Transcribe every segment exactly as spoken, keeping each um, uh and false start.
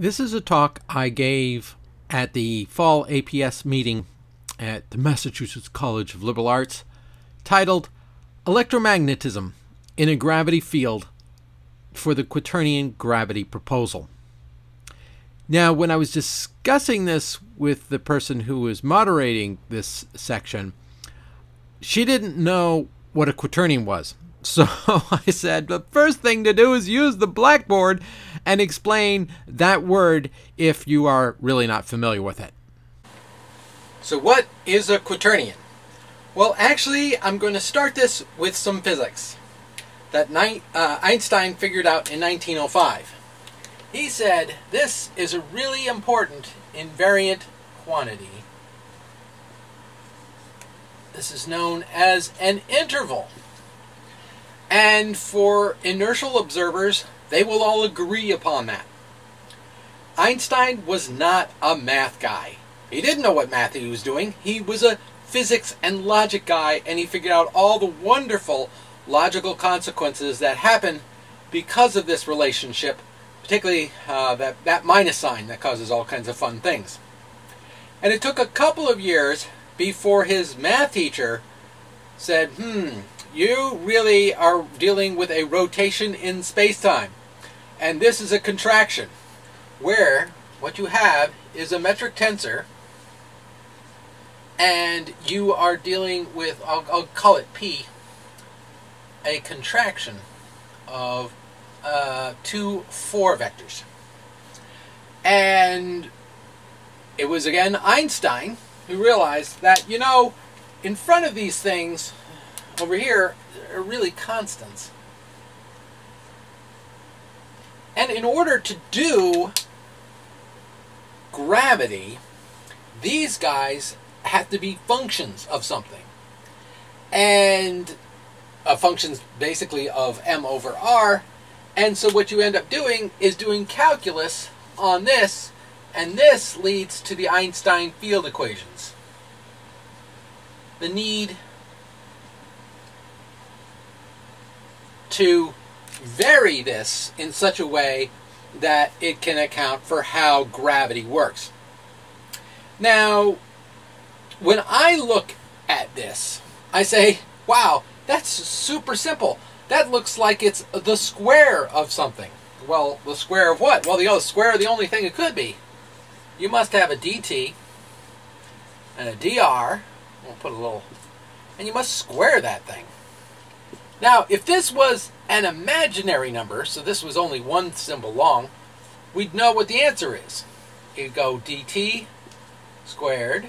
This is a talk I gave at the fall A P S meeting at the Massachusetts College of Liberal Arts, titled Electromagnetism in a Gravity Field for the Quaternion Gravity Proposal. Now, when I was discussing this with the person who was moderating this section, she didn't know what a quaternion was. So I said, the first thing to do is use the blackboard and explain that word if you are really not familiar with it. So what is a quaternion? Well, actually, I'm going to start this with some physics that uh, Einstein figured out in nineteen oh five. He said, this is a really important invariant quantity. This is known as an interval. And for inertial observers, they will all agree upon that. Einstein was not a math guy. He didn't know what math he was doing. He was a physics and logic guy, and he figured out all the wonderful logical consequences that happen because of this relationship, particularly uh, that, that minus sign that causes all kinds of fun things. And it took a couple of years before his math teacher said, hmm, you really are dealing with a rotation in space-time, and this is a contraction, where what you have is a metric tensor, and you are dealing with, I'll, I'll call it P, a contraction of uh, two four vectors. And it was, again, Einstein who realized that, you know, in front of these things, over here are really constants. And in order to do gravity, these guys have to be functions of something. And uh, functions basically of m over r. And so what you end up doing is doing calculus on this. And this leads to the Einstein field equations. The need to vary this in such a way that it can account for how gravity works. Now, when I look at this, I say, wow, that's super simple. That looks like it's the square of something. Well, the square of what? Well, the square of the only thing it could be. You must have a dt and a dr. We'll put a little, and you must square that thing. Now, if this was an imaginary number, so this was only one symbol long, we'd know what the answer is. You'd go dt squared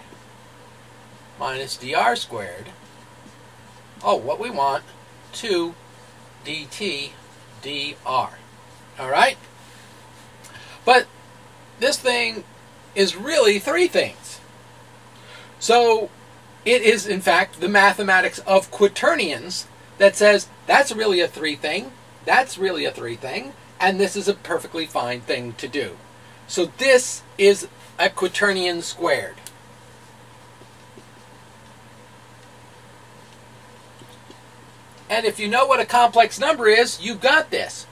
minus dr squared. Oh, what we want, two dt dr. All right? But this thing is really three things. So it is, in fact, the mathematics of quaternions that says, that's really a three thing, that's really a three thing, and this is a perfectly fine thing to do. So this is a quaternion squared. And if you know what a complex number is, you've got this.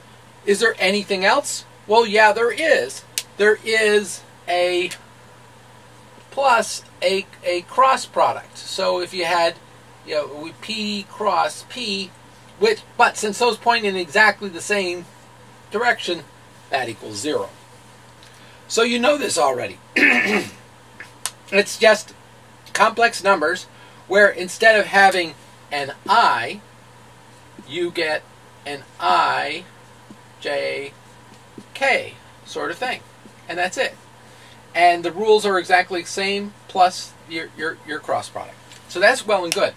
Is there anything else? Well, yeah, there is. There is a plus a, a cross product. So if you had, you know, P cross P, which, but since those point in exactly the same direction, that equals zero. So you know this already. It's just complex numbers where instead of having an I, you get an I, J, K sort of thing. And that's it. And the rules are exactly the same plus your, your, your cross product. So that's well and good.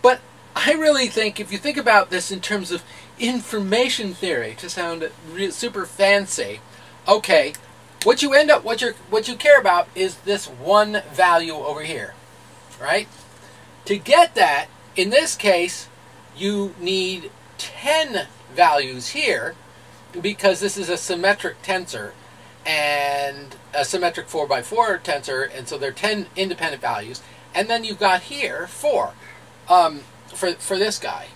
But I really think, if you think about this in terms of information theory, to sound super fancy, okay, what you end up, what you what you care about is this one value over here, right? To get that, in this case, you need ten values here, because this is a symmetric tensor and a symmetric four by four tensor, and so there are ten independent values. And then you've got here four um, for, for this guy.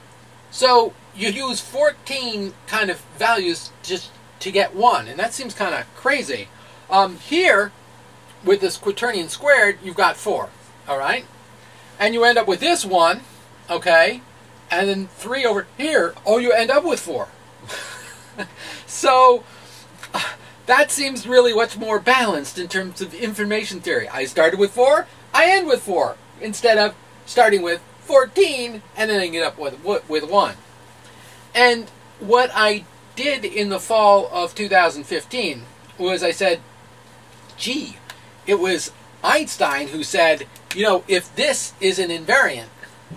So you use fourteen kind of values just to get one, and that seems kind of crazy. Um, here, with this quaternion squared, you've got four, all right? And you end up with this one, okay? And then three over here, oh, you end up with four. So uh, that seems really what's more balanced in terms of information theory. I started with four, I end with four, instead of starting with fourteen and then ending up with, with one. And what I did in the fall of two thousand fifteen was I said, gee, it was Einstein who said, you know, if this is an invariant,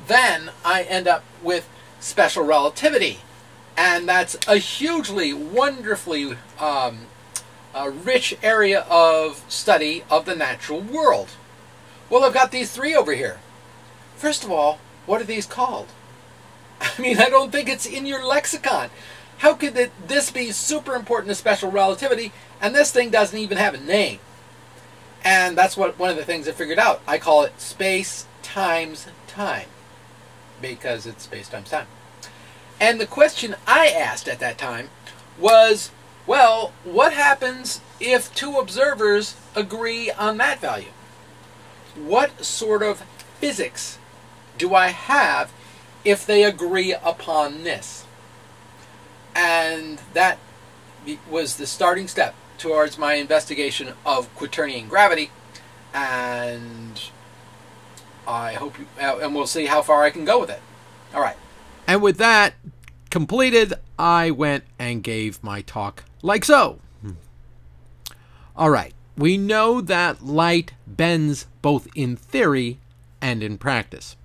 then I end up with special relativity. And that's a hugely, wonderfully um, a rich area of study of the natural world. Well, I've got these three over here. First of all, what are these called? I mean, I don't think it's in your lexicon. How could it, this be super important to special relativity, and this thing doesn't even have a name? And that's what one of the things I figured out. I call it space times time, because it's space times time. And the question I asked at that time was, well, what happens if two observers agree on that value? What sort of physics do I have if they agree upon this? And that was the starting step towards my investigation of quaternion gravity, and I hope you, and we'll see how far I can go with it. All right. And with that completed, I went and gave my talk like so. All right. We know that light bends both in theory and in practice.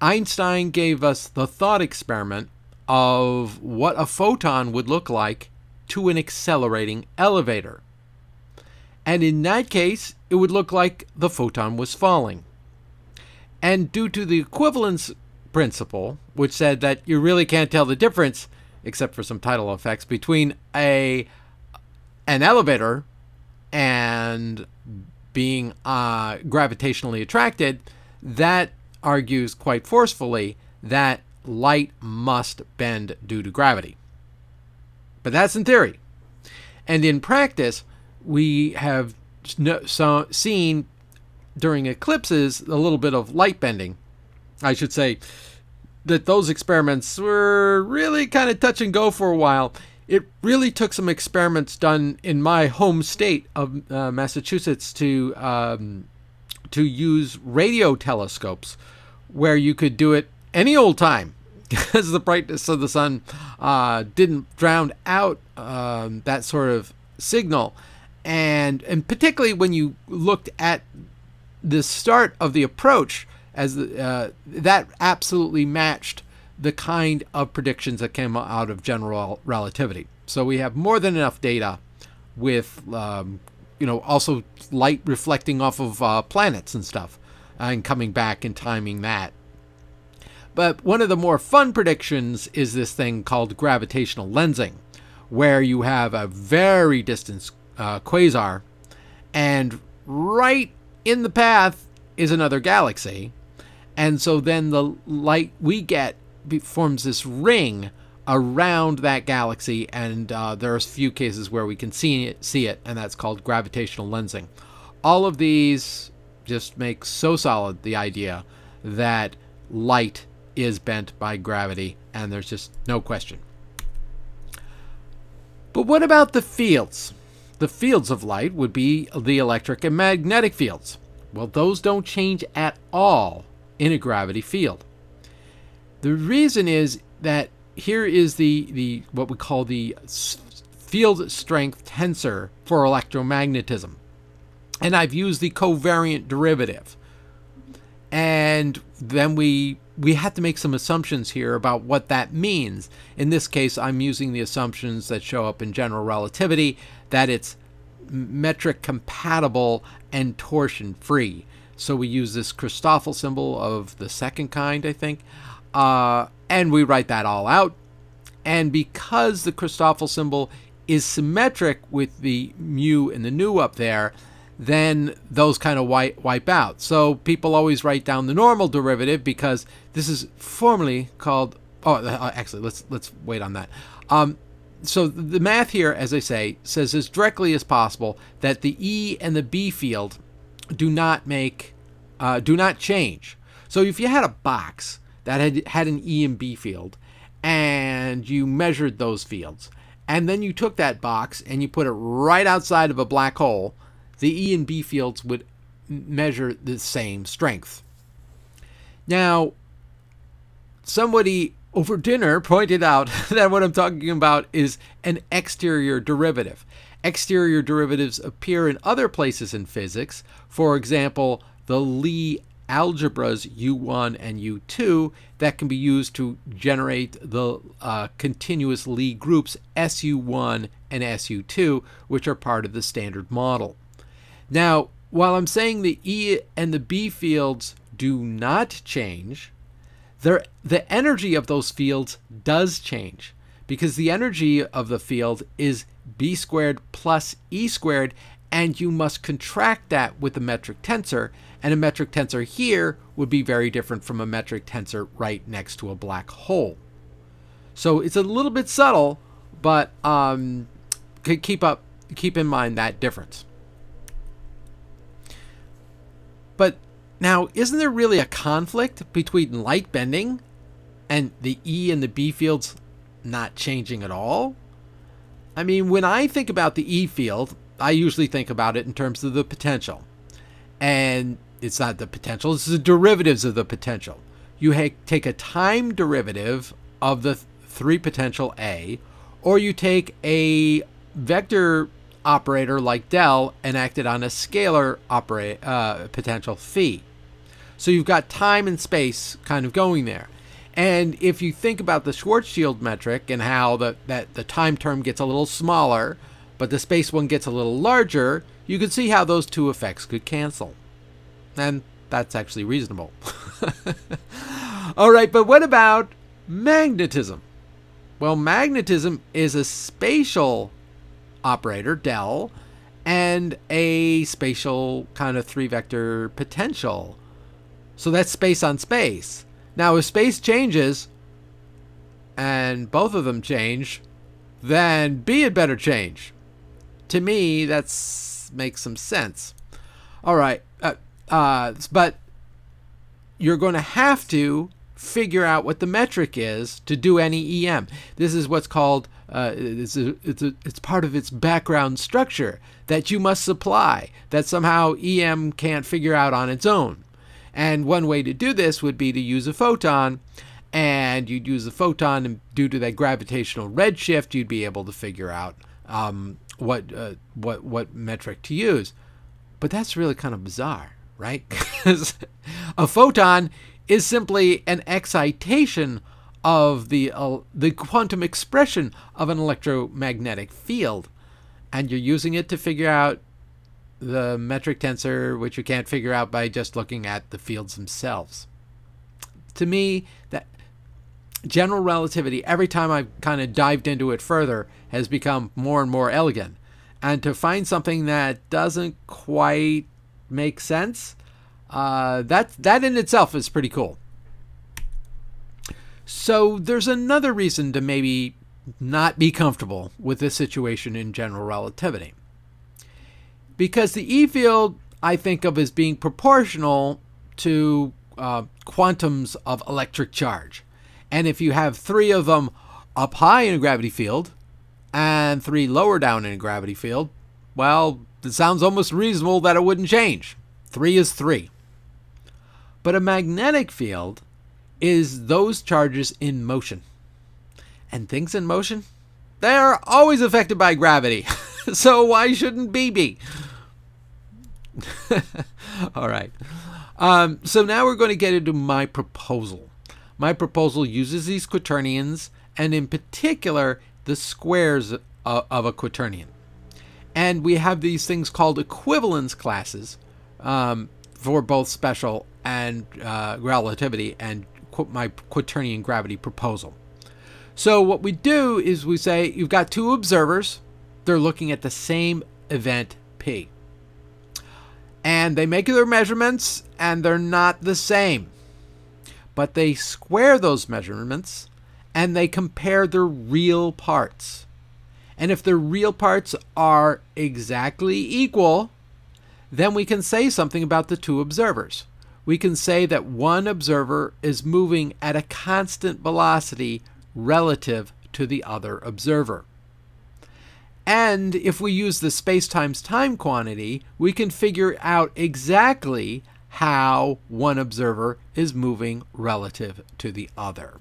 Einstein gave us the thought experiment of what a photon would look like to an accelerating elevator. And in that case, it would look like the photon was falling. And due to the equivalence principle, which said that you really can't tell the difference, except for some tidal effects, between a an elevator and being uh, gravitationally attracted, that argues quite forcefully that light must bend due to gravity. But that's in theory. And in practice, we have no, so seen during eclipses a little bit of light bending. I should say that those experiments were really kind of touch and go for a while. It really took some experiments done in my home state of uh, Massachusetts to, um, to use radio telescopes, where you could do it any old time, because the brightness of the sun uh, didn't drown out um, that sort of signal. And, and particularly when you looked at the start of the approach, as the, uh, that absolutely matched the kind of predictions that came out of general relativity. So we have more than enough data with, um, you know, also light reflecting off of uh, planets and stuff, uh, and coming back and timing that. But one of the more fun predictions is this thing called gravitational lensing, where you have a very distant uh, quasar, and right in the path is another galaxy. And so then the light we get forms this ring around that galaxy, and uh, there are a few cases where we can see it, see it, and that's called gravitational lensing. All of these just make so solid the idea that light is bent by gravity, and there's just no question. But what about the fields? The fields of light would be the electric and magnetic fields. Well, those don't change at all in a gravity field. The reason is that here is the, the what we call the field strength tensor for electromagnetism. And I've used the covariant derivative. And then we we have to make some assumptions here about what that means. In this case, I'm using the assumptions that show up in general relativity, that it's metric compatible and torsion free. So we use this Christoffel symbol of the second kind, I think, uh, and we write that all out. And because the Christoffel symbol is symmetric with the mu and the nu up there, then those kind of wipe, wipe out. So people always write down the normal derivative, because this is formally called, oh, actually, let's, let's wait on that. Um, so the math here, as I say, says as directly as possible that the E and the B field do not make, uh, do not change. So if you had a box that had, had an E and B field, and you measured those fields, and then you took that box and you put it right outside of a black hole, the E and B fields would measure the same strength. Now, somebody over dinner pointed out that what I'm talking about is an exterior derivative. Exterior derivatives appear in other places in physics. For example, the Lie algebras U one and U two that can be used to generate the uh, continuous Lie groups S U one and S U two, which are part of the standard model. Now, while I'm saying the E and the B fields do not change, there, the energy of those fields does change, because the energy of the field is B squared plus E squared, and you must contract that with a metric tensor, and a metric tensor here would be very different from a metric tensor right next to a black hole. So it's a little bit subtle, but um, keep up, keep in mind that difference. But now, isn't there really a conflict between light bending and the E and the B fields not changing at all? I mean, when I think about the E field, I usually think about it in terms of the potential. And it's not the potential, it's the derivatives of the potential. You ha take a time derivative of the th three potential A, or you take a vector operator like del and act it on a scalar operator uh, potential phi. So you've got time and space kind of going there. And if you think about the Schwarzschild metric and how the, that the time term gets a little smaller, but the space one gets a little larger, you could see how those two effects could cancel. And that's actually reasonable. All right, but what about magnetism? Well, magnetism is a spatial operator, del, and a spatial kind of three-vector potential. So that's space on space. Now, if space changes, and both of them change, then B had better change. To me, that makes some sense. All right, uh, uh, but you're going to have to figure out what the metric is to do any E M. This is what's called, uh, it's, a, it's, a, it's part of its background structure that you must supply, that somehow E M can't figure out on its own. And one way to do this would be to use a photon, and you'd use a photon, and due to that gravitational redshift, you'd be able to figure out um, what uh, what what metric to use. But that's really kind of bizarre, right? 'Cause a photon is simply an excitation of the uh, the quantum expression of an electromagnetic field, and you're using it to figure out the metric tensor, which you can't figure out by just looking at the fields themselves. To me, that general relativity, every time I've kind of dived into it further, has become more and more elegant. And to find something that doesn't quite make sense, uh, that, that in itself is pretty cool. So there's another reason to maybe not be comfortable with this situation in general relativity. Because the E field I think of as being proportional to uh, quantums of electric charge. And if you have three of them up high in a gravity field and three lower down in a gravity field, well, it sounds almost reasonable that it wouldn't change. Three is three. But a magnetic field is those charges in motion. And things in motion, they're always affected by gravity. So why shouldn't B be? All right. Um, so now we're going to get into my proposal. My proposal uses these quaternions, and in particular, the squares of a quaternion. And we have these things called equivalence classes um, for both special and uh, relativity and qu my quaternion gravity proposal. So what we do is we say you've got two observers. They're looking at the same event, P. And they make their measurements, and they're not the same. But they square those measurements, and they compare their real parts. And if the real parts are exactly equal, then we can say something about the two observers. We can say that one observer is moving at a constant velocity relative to the other observer. And if we use the space times time quantity, we can figure out exactly how one observer is moving relative to the other.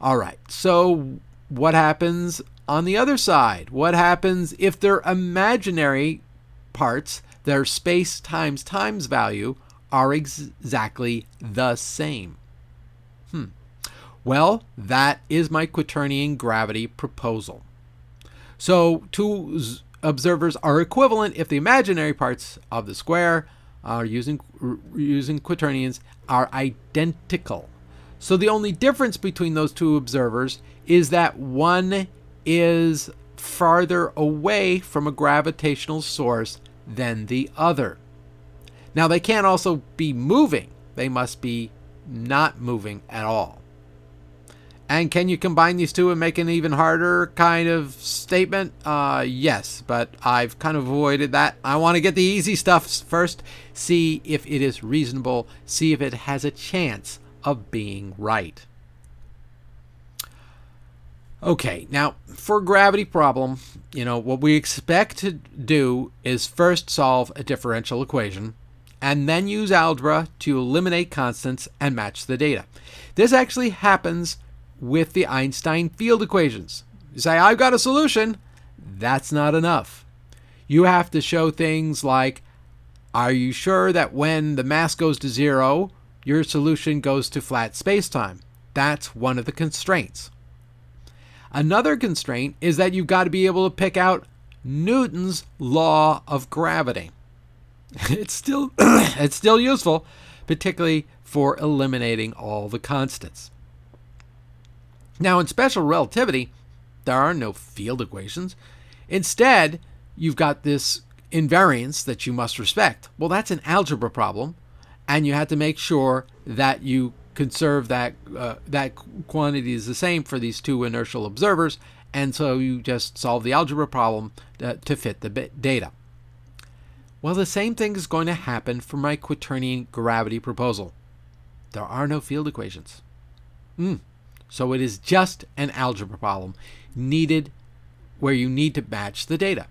All right, so what happens on the other side? What happens if their imaginary parts, their space times times value, are ex exactly the same? Hmm. Well, that is my quaternion gravity proposal. So two observers are equivalent if the imaginary parts of the square are using, using quaternions are identical. So the only difference between those two observers is that one is farther away from a gravitational source than the other. Now they can't also be moving. They must be not moving at all. And can you combine these two and make an even harder kind of statement? Uh, yes, but I've kind of avoided that. I want to get the easy stuff first, see if it is reasonable, see if it has a chance of being right. Okay, now for a gravity problem, you know, what we expect to do is first solve a differential equation and then use algebra to eliminate constants and match the data. This actually happens with the Einstein field equations. You say, I've got a solution. That's not enough. You have to show things like, are you sure that when the mass goes to zero, your solution goes to flat spacetime? That's one of the constraints. Another constraint is that you've got to be able to pick out Newton's law of gravity. It's still, it's still useful, particularly for eliminating all the constants. Now, in special relativity, there are no field equations. Instead, you've got this invariance that you must respect. Well, that's an algebra problem, and you have to make sure that you conserve that, uh, that quantity is the same for these two inertial observers, and so you just solve the algebra problem to, to fit the data. Well, the same thing is going to happen for my quaternion gravity proposal. There are no field equations. Hmm. So it is just an algebra problem needed where you need to match the data.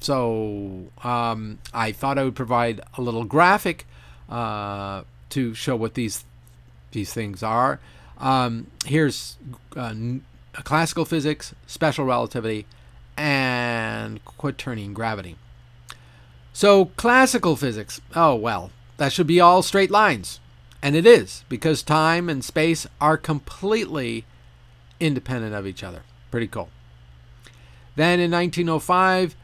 So um, I thought I would provide a little graphic uh, to show what these these things are. Um, here's uh, classical physics, special relativity, and quaternion gravity. So classical physics, oh well, that should be all straight lines. And it is, because time and space are completely independent of each other. Pretty cool. Then in nineteen oh five,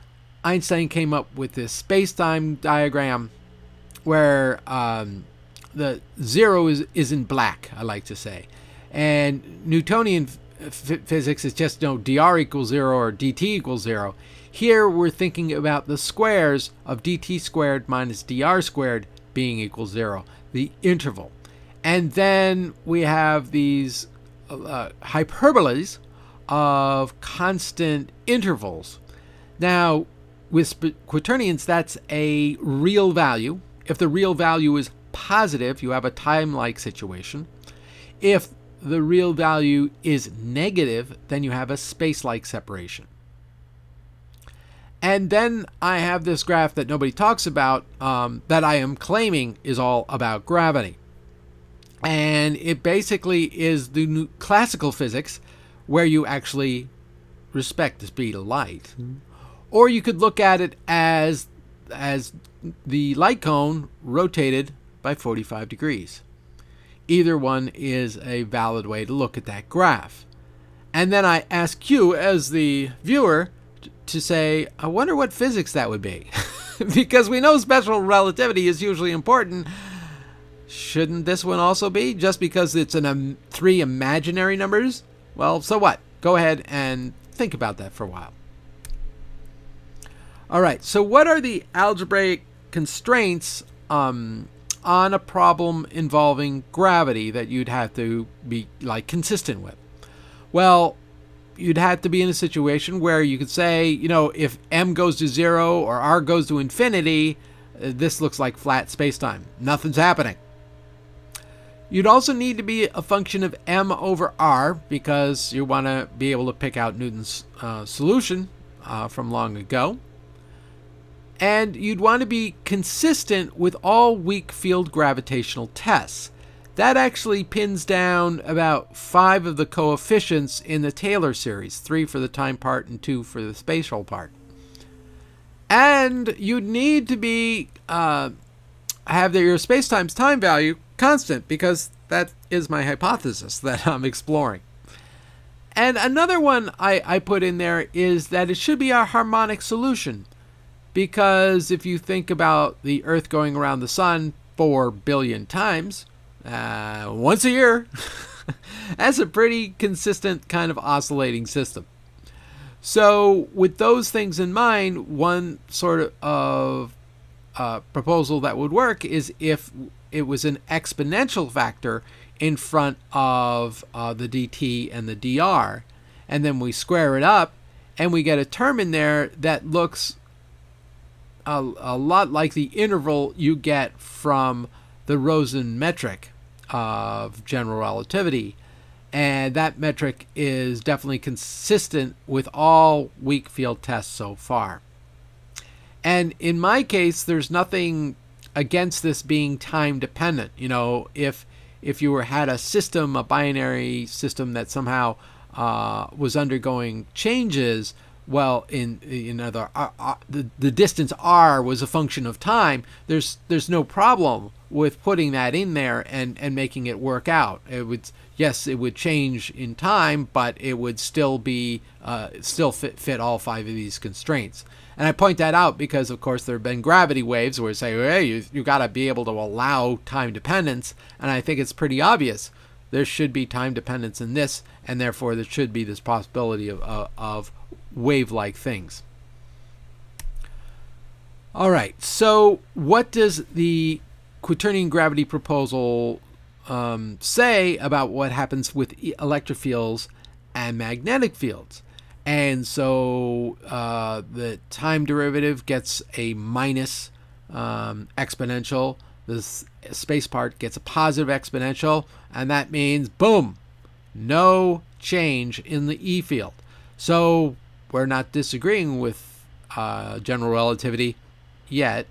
Einstein came up with this space-time diagram where um, the zero is, is in black, I like to say. And Newtonian f physics is just, you know, dr equals zero or dt equals zero. Here we're thinking about the squares of dt squared minus dr squared being equal zero, the interval. And then we have these uh, hyperboles of constant intervals. Now, with quaternions, that's a real value. If the real value is positive, you have a time-like situation. If the real value is negative, then you have a space-like separation. And then I have this graph that nobody talks about um, that I am claiming is all about gravity. And it basically is the new classical physics where you actually respect the speed of light. Mm-hmm. Or you could look at it as, as the light cone rotated by forty-five degrees. Either one is a valid way to look at that graph. And then I ask you as the viewer to say, I wonder what physics that would be. Because we know special relativity is usually important. Shouldn't this one also be? Just because it's an um, three imaginary numbers? Well, so what? Go ahead and think about that for a while. All right, so what are the algebraic constraints um, on a problem involving gravity that you'd have to be like consistent with? Well, you'd have to be in a situation where you could say, you know, if m goes to zero or r goes to infinity, this looks like flat spacetime. Nothing's happening. You'd also need to be a function of m over r, because you want to be able to pick out Newton's uh, solution uh, from long ago. And you'd want to be consistent with all weak field gravitational tests. That actually pins down about five of the coefficients in the Taylor series, three for the time part and two for the spatial part. And you'd need to be uh, have the, your space times time value constant, because that is my hypothesis that I'm exploring. And another one I, I put in there is that it should be a harmonic solution, because if you think about the Earth going around the Sun four billion times, Uh, once a year, that's a pretty consistent kind of oscillating system. So with those things in mind, one sort of uh, proposal that would work is if it was an exponential factor in front of uh, the dt and the dr, and then we square it up and we get a term in there that looks a, a lot like the interval you get from the Rosen metric of general relativity, and that metric is definitely consistent with all weak field tests so far. And in my case, there's nothing against this being time dependent. You know, if if you were had a system, a binary system that somehow uh, was undergoing changes, well, in another, you know, the the distance r was a function of time. There's there's no problem with putting that in there and and making it work out. It would, yes, it would change in time, but it would still be uh, still fit fit all five of these constraints. And I point that out because, of course, there have been gravity waves where you say, hey, you you got to be able to allow time dependence, and I think it's pretty obvious there should be time dependence in this, and therefore there should be this possibility of uh, of wave-like things. All right, so what does the Quaternion gravity proposal um, say about what happens with electric fields and magnetic fields? And so uh, the time derivative gets a minus um, exponential, the space part gets a positive exponential, and that means, boom, no change in the E field. So we're not disagreeing with uh, general relativity yet.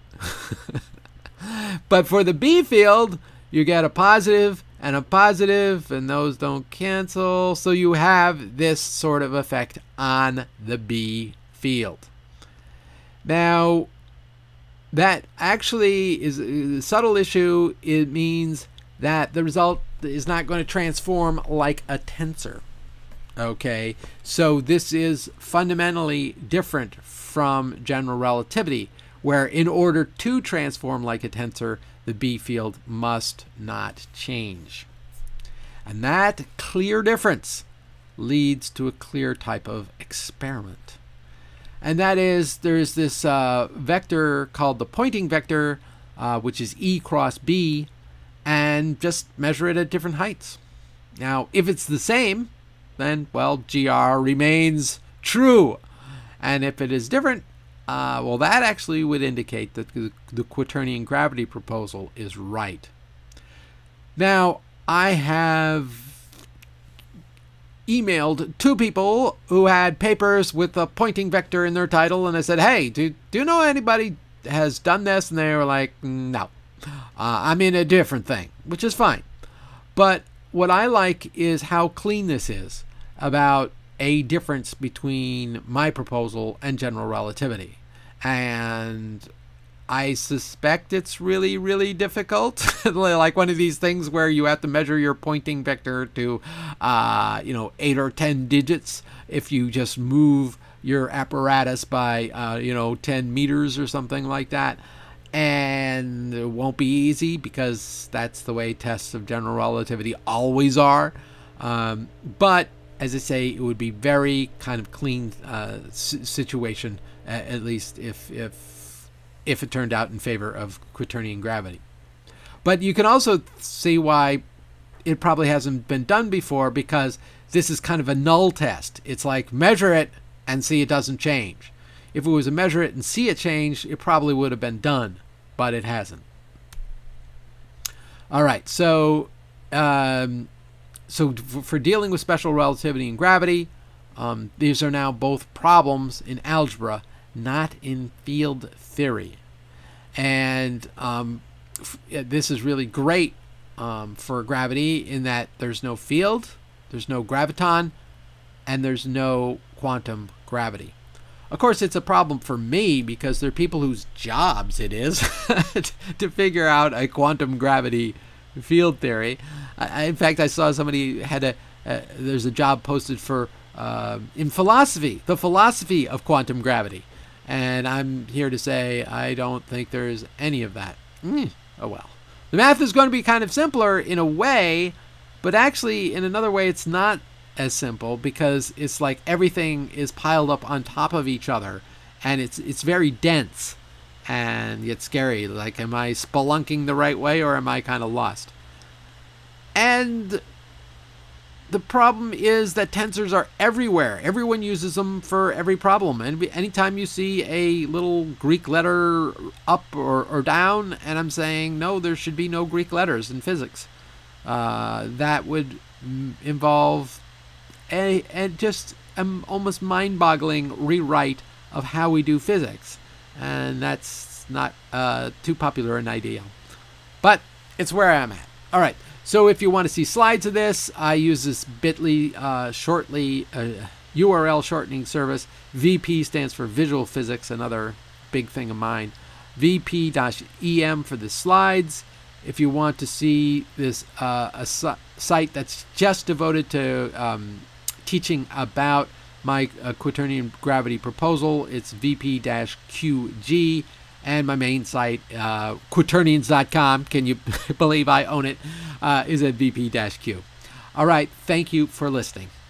But for the B field, you get a positive and a positive, and those don't cancel. So you have this sort of effect on the B field. Now, that actually is a subtle issue. It means that the result is not going to transform like a tensor. Okay, so this is fundamentally different from general relativity, where in order to transform like a tensor, the B field must not change. And that clear difference leads to a clear type of experiment. And that is, there is this uh, vector called the Poynting vector, uh, which is E cross B, and just measure it at different heights. Now, if it's the same, then, well, G R remains true. And if it is different, uh, well, that actually would indicate that the, the Quaternion gravity proposal is right. Now, I have emailed two people who had papers with a Poynting vector in their title, and I said, hey, do, do you know anybody has done this? And they were like, no, uh, I'm in a different thing, which is fine. But what I like is how clean this is about a difference between my proposal and general relativity. And I suspect it's really, really difficult. Like one of these things where you have to measure your Poynting vector to, uh, you know, eight or ten digits if you just move your apparatus by, uh, you know, ten meters or something like that. And it won't be easy, because that's the way tests of general relativity always are. Um, but as I say, it would be very kind of clean uh, situation, uh, at least if, if, if it turned out in favor of Quaternion gravity. But you can also see why it probably hasn't been done before, because this is kind of a null test. It's like measure it and see it doesn't change. If it was a measure it and see it change, it probably would have been done, but it hasn't. All right, so um, so for dealing with special relativity and gravity, um, these are now both problems in algebra, not in field theory. And um, this is really great um, for gravity in that there's no field, there's no graviton, and there's no quantum gravity. Of course, it's a problem for me because there are people whose jobs it is to figure out a quantum gravity field theory. I, in fact, I saw somebody had a, uh, there's a job posted for, uh, in philosophy, the philosophy of quantum gravity. And I'm here to say I don't think there's any of that. Mm, oh well. The math is going to be kind of simpler in a way, but actually in another way it's not as simple, because it's like everything is piled up on top of each other, and it's it's very dense and yet scary. Like, am I spelunking the right way, or am I kind of lost? And the problem is that tensors are everywhere. Everyone uses them for every problem, and anytime you see a little Greek letter up or, or down, and I'm saying no, there should be no Greek letters in physics, uh, that would m involve A, and just um, almost mind-boggling rewrite of how we do physics, and that's not uh, too popular an idea, but it's where I'm at. All right, so if you want to see slides of this, I use this bit dot L Y uh, shortly uh, U R L shortening service. V P stands for visual physics, another big thing of mine. V P dash E M for the slides. If you want to see this uh, a site that's just devoted to um, teaching about my uh, Quaternion Gravity Proposal, it's V P dash Q G, and my main site, uh, quaternions dot com, can you believe I own it, uh, is at V P dash Q. All right, thank you for listening.